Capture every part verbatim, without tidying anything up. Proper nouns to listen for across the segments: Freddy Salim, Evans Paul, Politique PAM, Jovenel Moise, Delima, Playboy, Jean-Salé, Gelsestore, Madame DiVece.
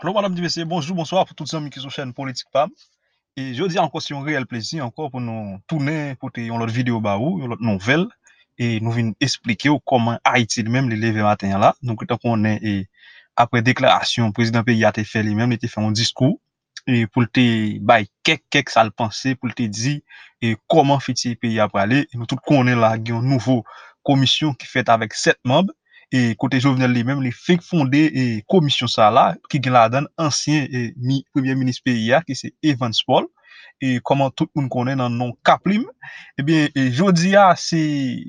Allô, Madame DiVece, bonjour, bonsoir pour toutes les amis qui sont sur la chaîne Politique P A M. Et je dis encore, c'est un réel plaisir encore pour nous tourner, pour une autre vidéo, une autre nouvelle. Et nous venons expliquer comment Haïti lui-même, il levé matin là. Donc, tant qu'on est, après déclaration, le président pays a fait lui-même, il a fait un discours. Et pour te bail quelques sales pensées, pour te dire, et comment fait le pays après aller. Et nous tous connaissons là, il y a une nouvelle commission qui fait avec sept membres. Et côté Jovenel lui-même, il fait fonder et commission ça là, qui gagne la donne ancien et mi premier ministre P I A, qui c'est Evans Paul. Et comment tout le monde connaît dans le nom Caplim. Eh bien, je dis, c'est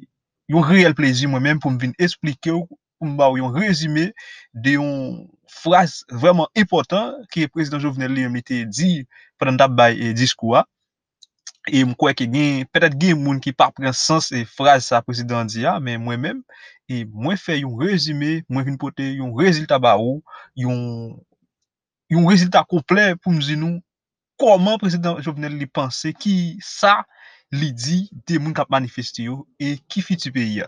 un réel plaisir moi-même pour me venir expliquer, pour me faire un résumé d'une phrase vraiment importante que le président Jovenel lui-même était dit pendant le discours. Et je crois que peut-être qu'il y a des gens qui ne prennent pas sens et phrase ça président dit, mais moi-même, et moi fais un résumé, moi viens porter un résultat baou, un résultat complet pour nous dire comment président Jovenel lui penser qui ça lui dit des gens qui manifestent et qui fait du pays.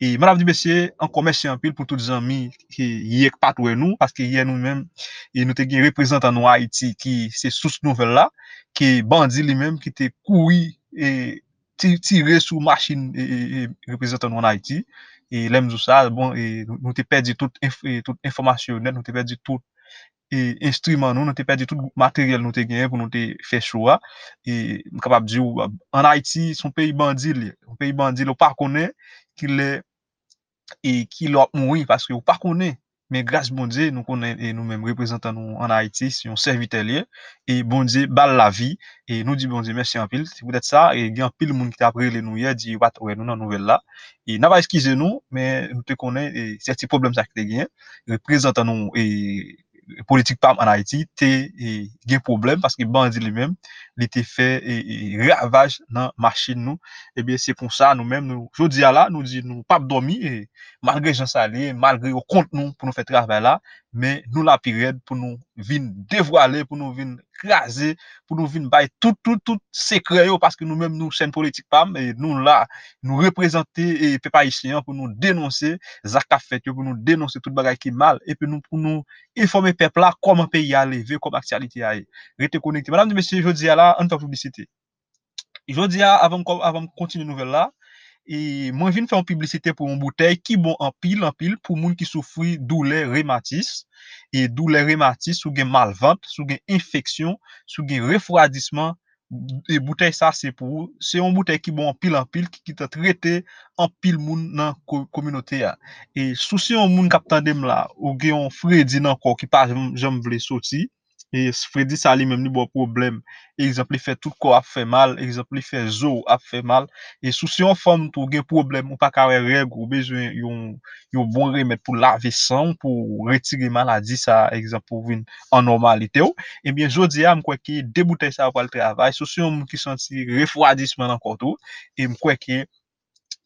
Et madame DiVece, encore merci en pile pour tous les amis qui y est partout nous, parce que hier nous-mêmes, et nous avons un représentant de Haïti qui c'est sous cette nouvelle là, qui bandit lui-même qui était couru et tiré sous machine et représentant en Haïti. Et l'aime ça, bon, et nous t'ai perdu toute information, nous t'ai perdu tout instrument, nous t'ai perdu tout matériel, nous t'ai gagné pour nous t'ai fait choix. Et capable de dire, en Haïti, son pays bandit, son pays bandit, on pas connaît qu'il est et qu'il a mouru parce qu'on pas connaît. Mais grâce bon Dieu, nous connaissons nous-mêmes représentants nous en Haïti, si on serviteurs et bon Dieu balle la vie et nous dit bon Dieu merci en pile, c'est peut-être ça et il y a pile monde qui t'a brûlé nous hier dit pas trouver nous dans nouvelle là et n'a pas excusé nous mais nous te connais et certains problèmes ça que gain représentant nous et politique P A M en Haïti t'es gain problème parce que bandit lui-même il était fait et ravage dans machine nous et bien c'est pour ça nous-mêmes nous aujourd'hui là nous dit nous pas dormir et malgré Jean-Salé, malgré au compte nous pour nous faire travail là, mais nous la période pour nous venir dévoiler, pour nous venir craser, pour nous venir bailler tout tout tout secret parce que nous-mêmes nous chaîne politique P A M et nous là nous représenter et peuple haïtien pour nous dénoncer ça qu'a fait pour nous dénoncer toute bagaille qui mal et puis nous pour nous informer peuple là comment pays a levé, comment actualité a. Restez connectés. Madame monsieur, je dis là en tant que publicité. Je dis avant avant continuer nouvelle là. Et moi, je viens faire une publicité pour une bouteille qui bon en pile, en pile, pour moun qui souffre de douleur rhumatisme. Et douleur rhumatisme, sous gen malvente, sous gen infection, sous gen refroidissement. Et bouteille, ça, c'est pour, c'est une bouteille qui bon en pile, en pile, qui t'a traité en pile moun dans la communauté. Et souci en moun captant dem là, ou gen un Freddy nan ko qui pas jamais voulu sortir. Et Freddy Salim même ni bon problème. Exemple, il fait tout corps a fait mal. Exemple, il fait zo a fait mal. Et sous si on forme tout un problème, on pas qu'à règle ou besoin yon yon bon remède pour laver sang, pour retirer maladie ça. Exemple, pour une en normalité. Et bien, je dis à moi que deux bouteilles ça va le travail. Sous si on qui sentit refroidissement encore tout. Et moi que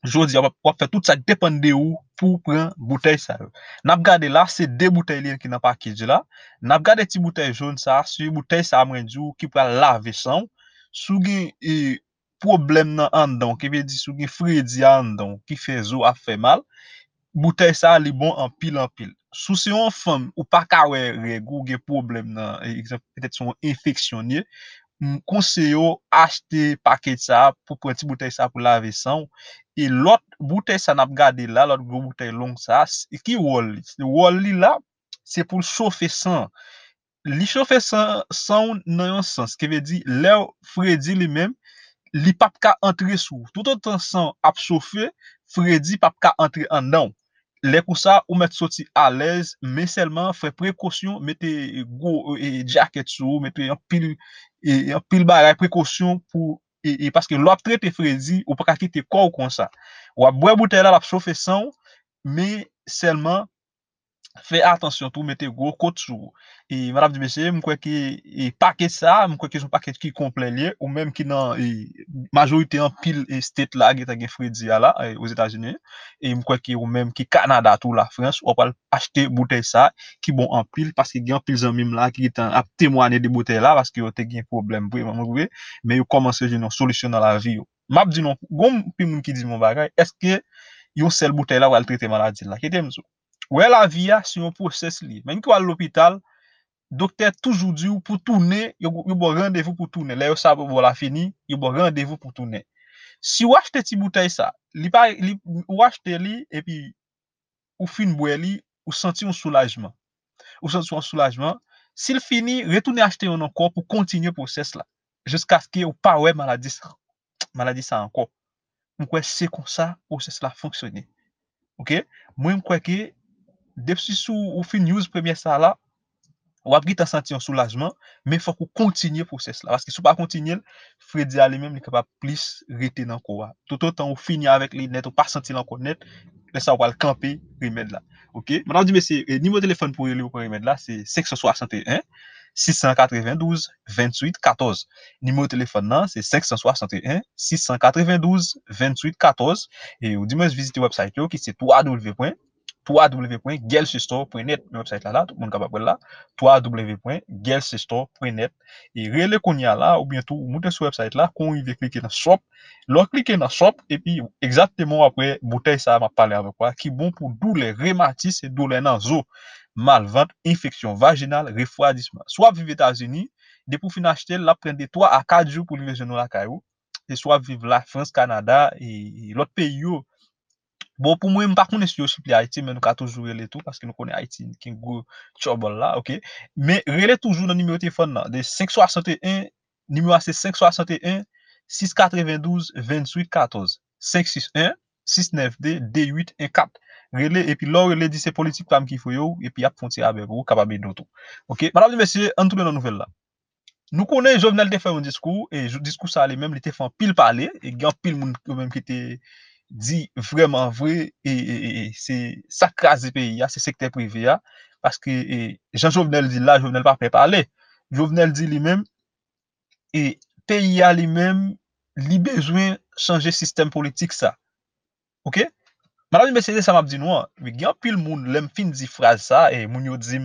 je dis à moi faire tout ça dépend de où. Pour prendre bouteille ça. N'a regardé là, c'est deux bouteilles qui n'ont pas quitté là. N'a regardé petit bouteille jaune ça, sur bouteille ça amrendu qui peut laver sang. Sous et problème nan en dedans, qui veut dire sous gain Freddy en dedans, qui fait zo a fait mal. Bouteille ça li bon en pile en pile. Sous si on femme ou pas ka wè règle gain problème nan, exemple peut-être son infectionné. Conseil acheter paquet ça pour prendre petit bouteille ça pour laver sang et l'autre bouteille ça n'a gardé là l'autre gros bouteille longue ça qui wall wall là c'est pour chauffer sang li chauffer sang sang dans un sens ce qui veut dire l'air Freddy lui-même li pas ka entrer sous tout autant sang a chauffer Freddy pas ka entrer en dedans les pour ça ou mettre sorti à l'aise mais seulement faire précaution mettez go et jacket sous mettez en pile et en pile barre précaution pour et, et parce que l'op traité Freddy ou pas quitter corps comme ça ou boire bouteille là la chauffer sang mais seulement fais attention tout mettez gros côte sous et madame DiVece je crois que paquet ça je crois que son paquet qui complet lié ou même qui dans majorité en pile et state là qui t'a Freddy là aux États-Unis et je crois que ou même qui Canada tout la France on va acheter bouteille ça qui bon en pile parce qu'il y a en pile même là qui t'a à témoigner des bouteilles là parce que ont un problème vraiment mais ils commencent à une solution dans la vie m'a dit non gon puis moun qui dit mon bagage est-ce que yon seule bouteille là va le traiter maladie là qui t'aime. Ouais, la vie, c'est un process lié. Même quand à l'hôpital, docteur toujours dit pour tourner, il bon rendez-vous pour tourner. Là ça bon la fini, il bon rendez-vous pour tourner. Si vous achetez ti bouteille ça, li pas ou acheter li et puis ou fin boire li, ou senti un soulagement. Ou senti un soulagement, s'il fini, retourner acheter un encore pour continuer process là jusqu'à ce qu'il ou pas ouais maladie ça. Maladie ça encore. Moi crois c'est comme ça process là fonctionner. OK? Moi crois que depuis sous ou fin news première ça là ou après t'as senti un soulagement, mais faut qu'on continue le process là parce que si pas continuer, Freddy Salim même n'est capable plus rester dans quoi. Tout autant on finit avec les net, on pas senti l'encore net, ça va le camper remède là. OK? Madame DiVece, numéro téléphone pour le remède là, c'est cinq six un six neuf deux deux huit un quatre. Numéro téléphone là, c'est cinq six un six neuf deux deux huit un quatre et ou dimanche visiter website qui c'est double vé double vé double vé point gelsestore point net, le website là là tout le monde capable là double vé double vé double vé point gelsestore point net et relé konya là ou bien tout monter sur website là qu'on y cliquer dans shop, l'on cliquer dans shop et puis exactement après bouteille ça m'a parlé avec quoi qui bon pour douleur rhumatisme et douleur dans os, malventre, infection vaginale, refroidissement. Soit vivre aux États-Unis, depuis fin acheter là prendre de trois à quatre jours pour livraison la caillou et soit vivre la France, Canada et, et l'autre pays yo. Bon, pour moi, je ne connais pas si Haïti, mais nous avons toujours relé tout parce que nous connaissons Haïti qui est un gros trouble là, ok? Mais relé toujours dans le numéro de téléphone là, de cinq six un, numéro c'est cinq six un six neuf deux deux huit un quatre, cinq six un six neuf deux deux huit un quatre. Relé, et puis là, relé dit c'est politique P A M qui fait, et puis il y a frontière avec vous, capable de tout. Ok? Madame et messieurs, on tourne dans la nouvelle là. Nous connaissons Jovenel qui a fait un discours, et le discours ça allait même, il était fait pile parler, et il y a pile même qui était dit vraiment vrai et, et, et c'est ça crase pays c'est secteur privé parce que Jean-Jovenel dit là Jovenel pas parler Jovenel dit lui-même et pays a lui-même lui besoin changer système politique ça. OK madame messieurs ça m'a dit non mais grand pile monde l'aime fin dit phrase ça et moun yo dit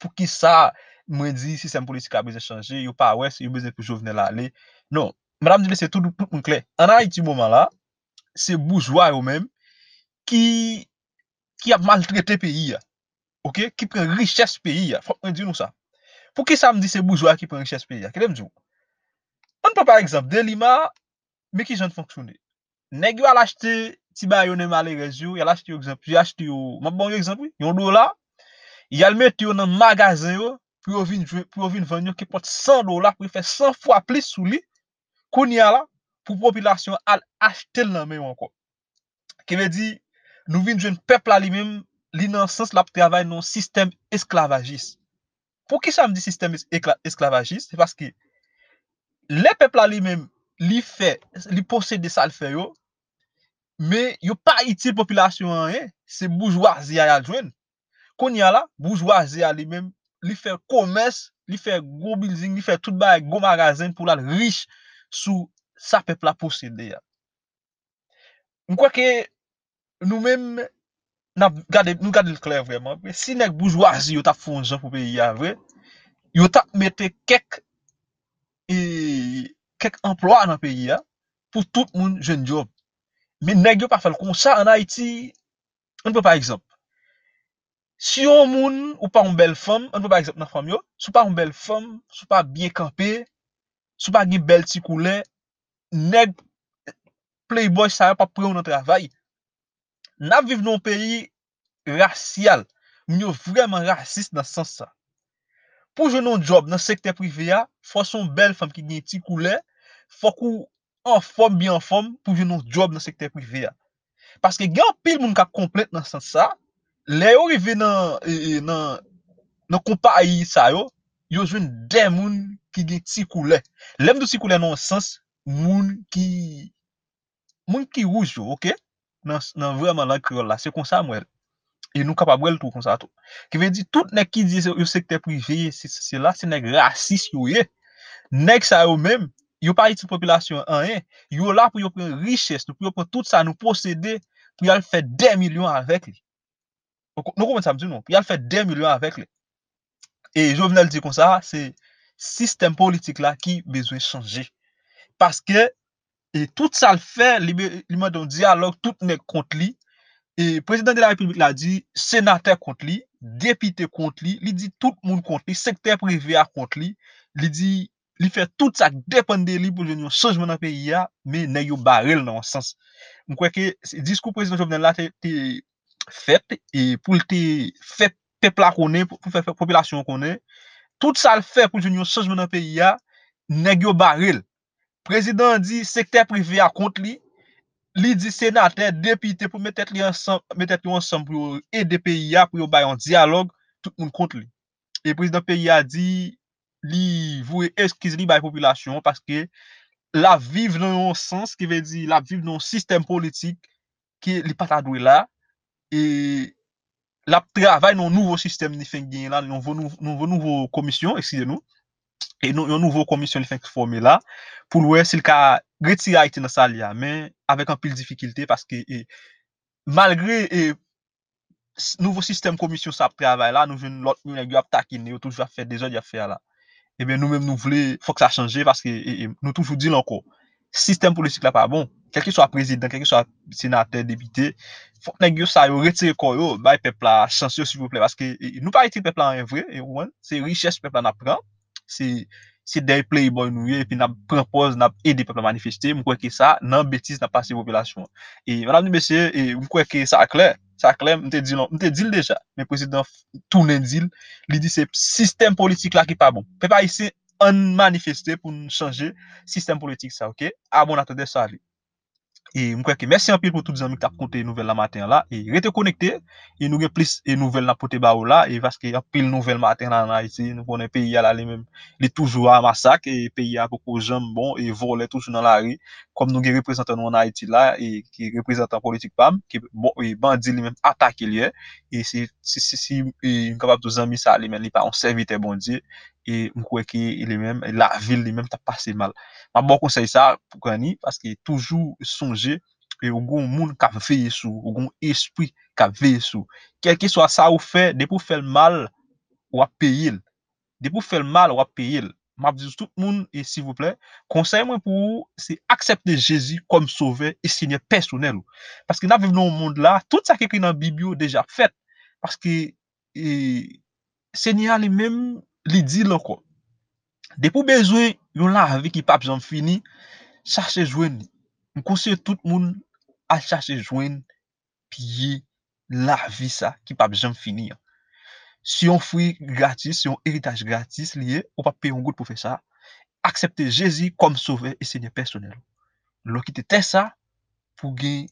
pour qui ça moi dit système politique a besoin changer yo pas ouais yo besoin que Jovenel aller non madame dit c'est tout tout monde clair en Haïti moment là c'est bourgeois eux-mêmes qui qui a maltraité pays OK qui prend richesse pays faut me dire nous ça pour qui ça me dit c'est bourgeois qui prend richesse pays qu'elle me dit on prend par exemple Delima mais qui j'en fonctionner nèg yo a acheté ti bayonne malheureuse yo a acheté exemple j'ai acheté mon bon exemple un dollar il a le mettre dans magasin yo pour venir pour venir vendre qui porte cent dollars pour faire cent fois plus sous lui kounia là pour population à acheter le même encore. Qui veut dire, nous vînons jeune peuple à lui-même, l'innocence, la travail dans système esclavagiste. Pour qui ça me dit système esclavagiste? C'est parce que les peuples à lui-même, lui fait, lui possède ça le fait, mais il n'y a pas utile population, c'est bourgeoisie à joindre. Qu'on y a là, bourgeoisie à lui-même, lui fait commerce, lui fait gros building, lui fait tout bas, gros magasin pour la riche sous ça peuple a possédé. Nous crois que nous-mêmes nous gardons le clair vraiment. Si les bourgeoisie ont fait un genre pour pays, ils ont mis quelques quelques emplois dans le pays pour tout le monde jeune job. Mais ils n'ont pas fait comme ça en Haïti. On peut par exemple, si on monde ou pas une belle femme, on peut par exemple dans femme yo, si pas une belle femme, si pas bien campé, si pas une belle petite couleur, nèg Playboy ça pas prendre notre travail. N'a vivre dans un pays racial, nous vraiment raciste dans ce sens ça. Pour jouer un job dans secteur privé a, faut son belle femme qui gagne petit couleur, faut qu'on en forme bien en forme pour jouer un job dans secteur privé a. Parce que grand pile monde qui complète dans ce sens ça, les arrivé dans dans dans compagnie ça yo, yo joine des monde qui gagne petit couleur. L'aime de petit couleur dans sens moun qui moun qui rouge OK non non vraiment la créole là c'est comme ça moi et nous capable tout comme ça tout qui veut dire tout nèg qui dit au secteur privé c'est là c'est nèg raciste yo yé nèg ça eux même yo pas utile population rien yo là pour yo prendre richesse pour yo prendre tout ça nous posséder pour y faire deux millions avec lui nous comment ça me dit non pour y faire deux millions avec lui et Jovenel dit comme ça c'est système politique là qui besoin changer. Parce que et tout ça le fait, il m'a donné dialogue, tout n'est contre lui. Et le président de la République l'a dit, sénateur contre lui, député contre lui, il dit tout le monde contre lui, secteur privé contre lui, il dit il fait tout ça dépend de lui pour le changement dans le pays mais n'a yo barrel dans ce sens. Je crois que le discours président Jovenel là était fait et pour te faire peuple connaître pour faire population connaître tout ça le fait pour le changement dans le pays n'a yo barrel. Président dit secteur privé contre lui. Li di sénateur, député pour mettre li ensemble, mettre li ensemble pour aider pays pour yo bay un dialogue, tout le monde contre lui. Et président pays a dit li voué excuse li bay population parce que la vivre dans un sens qui veut dire la vivre dans un système politique qui li pas adoué là et la travail dans un nouveau système ni fin gagner là, nouveau nouveau nouveau commission, excusez-nous. Et nous une nouvelle commission li fin former là pour le s'il ka retirer Haïti dans sa lia, mais avec un pile difficulté parce que et, malgré le nouveau système commission ça travail là, nous venons l'autre nous a taquiné, toujours faire des autres affaires là. Et bien nous-mêmes nous voulons faut que ça change parce que et, et, nous toujours dit encore système politique là pas bon. Quel que soit président, quel que soit sénateur, député, faut que ça yo retire koyo, bay peuple là chance s'il vous plaît parce que et, nous pas été peuple là en vrai, et ouais, c'est richesse peuple là prend, c'est c'est des Playboy nous et puis n'a propose n'a aider peuple manifester moi crois que ça non bêtise n'a passer population et madame messieurs et moi crois que ça clair ça clair me te dit non me te dit déjà mais président tourner deal il dit c'est système politique là qui pas bon peut pas ici on manifester pour changer système politique ça OK ah bon attendez ça et moi crois que merci en pile pour tous les amis qui t'a compté nouvelle la matin là et restez connecté et nous gain plus et nouvelle la porter ba là et parce que en pile nouvelle matin là en Haïti nous connaît pays là les même les toujours à massacre et pays à beaucoup jambon et voler toujours dans la rue comme nous gain représentant nous en Haïti là et qui représentant politique P A M qui bon et bandit lui même attaquer lui et c'est si si capable tous amis ça lui même il pas un serviteur bon Dieu et on croit que les mêmes la ville les mêmes t'a passé mal m'a bon conseil ça pour Kani parce que toujours songer et au gon monde qui veille sur au gon esprit qui veille sur quel que soit ça ou fait de pour faire mal ou à payer de pour faire mal ou à payer m'a dit tout le monde et s'il vous plaît conseil moi pour c'est accepter Jésus comme sauveur et Seigneur personnel parce que nous vivons dans un monde là tout ça qui est écrit dans Bible déjà fait parce que Seigneur lui-même li dit l'encore. De pour besoin, yon la vie qui pas besoin fini, chercher joindre. On conseille tout le monde à chercher joindre puis la vie ça qui pas besoin fini. Si on fruit gratis, si on héritage gratis lié, on pas payer un goût pour faire ça. Accepter Jésus comme sauveur et Seigneur personnel. L'on qui était ça pour gagner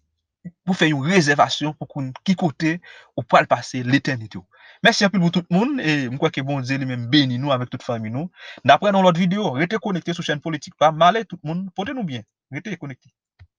pour faire une réservation pour qui côté ou pour le passer l'éternité. Merci un peu pour tout le monde et je crois que bon Dieu lui-même bénit nous avec toute famille nous. D'après dans l'autre vidéo, restez connectés sur chaîne Politique P A M. Malé tout le monde, portez-nous bien. Restez connectés.